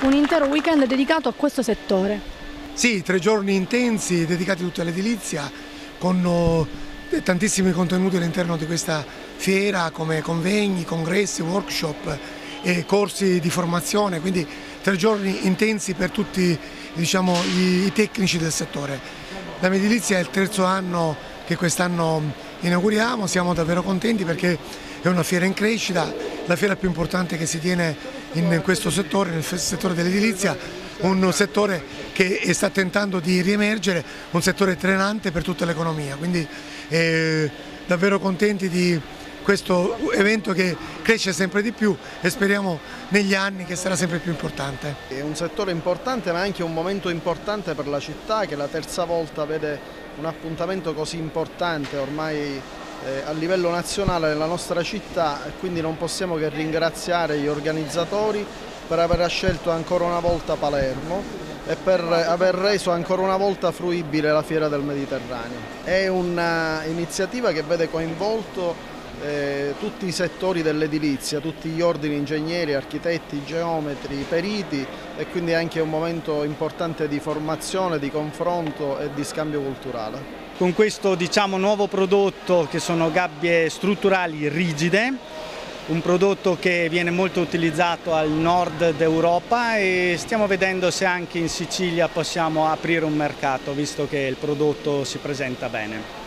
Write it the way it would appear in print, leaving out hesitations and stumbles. un intero weekend dedicato a questo settore. Sì, 3 giorni intensi dedicati tutto all'edilizia, con tantissimi contenuti all'interno di questa fiera, come convegni, congressi, workshop e corsi di formazione, quindi 3 giorni intensi per tutti, diciamo, i tecnici del settore. La Mediedilizia è il 3° anno che quest'anno inauguriamo, siamo davvero contenti perché è una fiera in crescita, la fiera più importante che si tiene in questo settore, nel settore dell'edilizia. Un settore che sta tentando di riemergere, un settore trainante per tutta l'economia, quindi davvero contenti di questo evento che cresce sempre di più e speriamo negli anni che sarà sempre più importante. È un settore importante ma anche un momento importante per la città, che la 3ª volta vede un appuntamento così importante ormai a livello nazionale nella nostra città, e quindi non possiamo che ringraziare gli organizzatori per aver scelto ancora una volta Palermo e per aver reso ancora una volta fruibile la Fiera del Mediterraneo. È un'iniziativa che vede coinvolto tutti i settori dell'edilizia, tutti gli ordini, ingegneri, architetti, geometri, periti, e quindi anche un momento importante di formazione, di confronto e di scambio culturale. Con questo, diciamo, nuovo prodotto, che sono gabbie strutturali rigide, un prodotto che viene molto utilizzato al nord d'Europa, e stiamo vedendo se anche in Sicilia possiamo aprire un mercato, visto che il prodotto si presenta bene.